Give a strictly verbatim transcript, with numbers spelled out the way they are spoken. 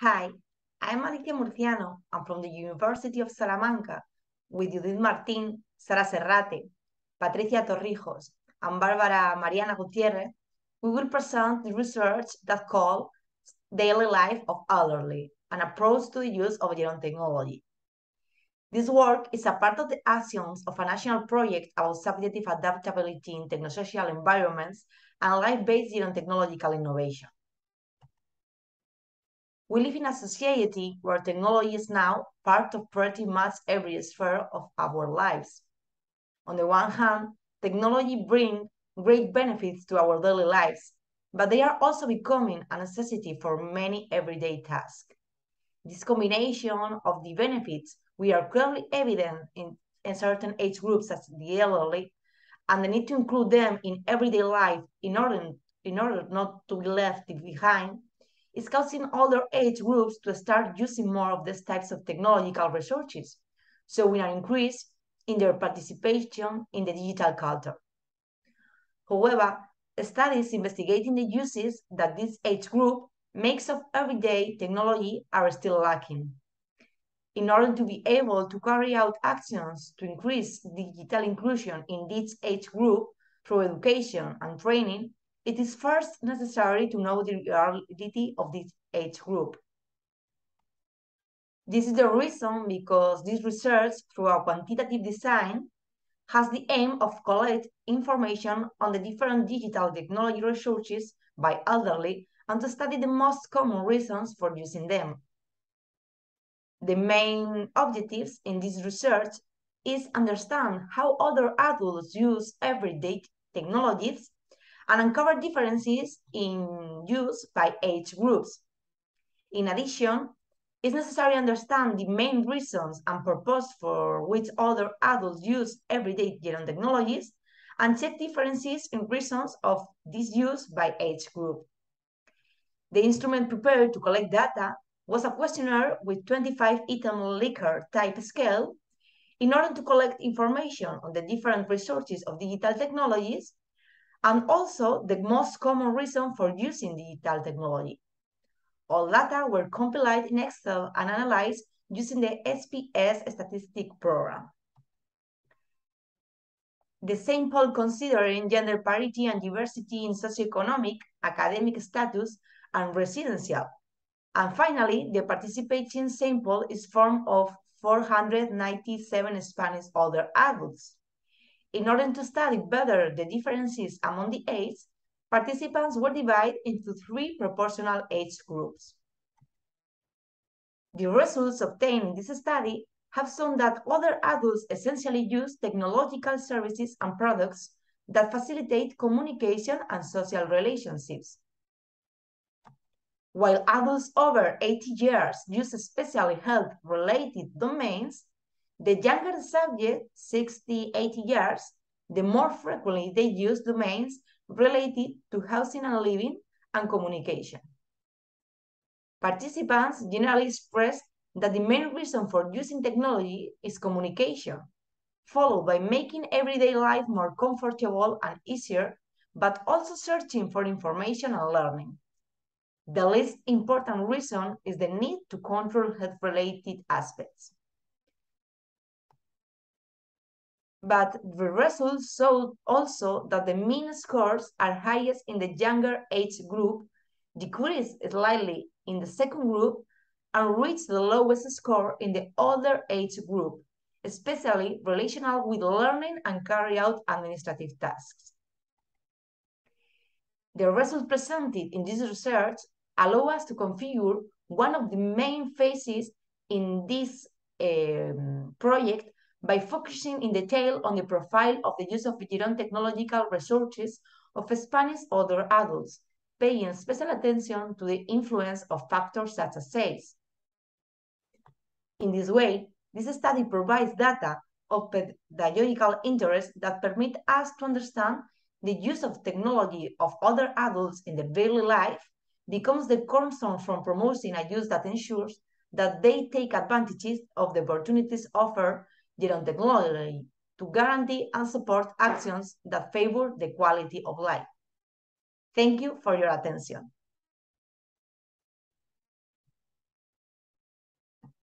Hi, I'm Alicia Murciano. I'm from the University of Salamanca with Judith Martín, Sara Serrate, Patricia Torrijos, and Barbara Mariana Gutierrez. We will present the research that calls Daily Life of Elderly, an approach to the use of gerontechnology. This work is a part of the actions of a national project about subjective adaptability in technosocial environments and life-based gerontechnological innovation. We live in a society where technology is now part of pretty much every sphere of our lives. On the one hand, technology brings great benefits to our daily lives, but they are also becoming a necessity for many everyday tasks. This combination of the benefits we are clearly evident in, in certain age groups such as the elderly, and the need to include them in everyday life in order, in order not to be left behind, is causing older age groups to start using more of these types of technological resources, so we are increasing in their participation in the digital culture. However, studies investigating the uses that this age group makes of everyday technology are still lacking. In order to be able to carry out actions to increase digital inclusion in this age group through education and training, it is first necessary to know the reality of this age group. This is the reason because this research, through our quantitative design, has the aim of collecting information on the different digital technology resources by elderly and to study the most common reasons for using them. The main objectives in this research is understand how other adults use everyday technologies and uncover differences in use by age groups. In addition, it's necessary to understand the main reasons and purpose for which other adults use everyday gerontechnologies and check differences in reasons of this use by age group. The instrument prepared to collect data was a questionnaire with twenty-five item Likert type scale in order to collect information on the different resources of digital technologies and also the most common reason for using digital technology. All data were compiled in Excel and analyzed using the S P S S statistic program. The same poll considering gender parity and diversity in socioeconomic, academic status, and residential. And finally, the participating sample is formed of four hundred ninety-seven Spanish older adults. In order to study better the differences among the ages, participants were divided into three proportional age groups. The results obtained in this study have shown that older adults essentially use technological services and products that facilitate communication and social relationships. While adults over eighty years use especially health-related domains, the younger subject, sixty to eighty years, the more frequently they use domains related to housing and living and communication. Participants generally expressed that the main reason for using technology is communication, followed by making everyday life more comfortable and easier, but also searching for information and learning. The least important reason is the need to control health-related aspects. But the results showed also that the mean scores are highest in the younger age group, decreased slightly in the second group, and reached the lowest score in the older age group, especially relational with learning and carry out administrative tasks. The results presented in this research allow us to configure one of the main phases in this um, project by focusing in detail on the profile of the use of gerontechnological resources of Spanish older adults, paying special attention to the influence of factors such as age. In this way, this study provides data of pedagogical interest that permit us to understand the use of technology of other adults in their daily life becomes the cornerstone from promoting a use that ensures that they take advantages of the opportunities offered gerontechnology to guarantee and support actions that favor the quality of life. Thank you for your attention.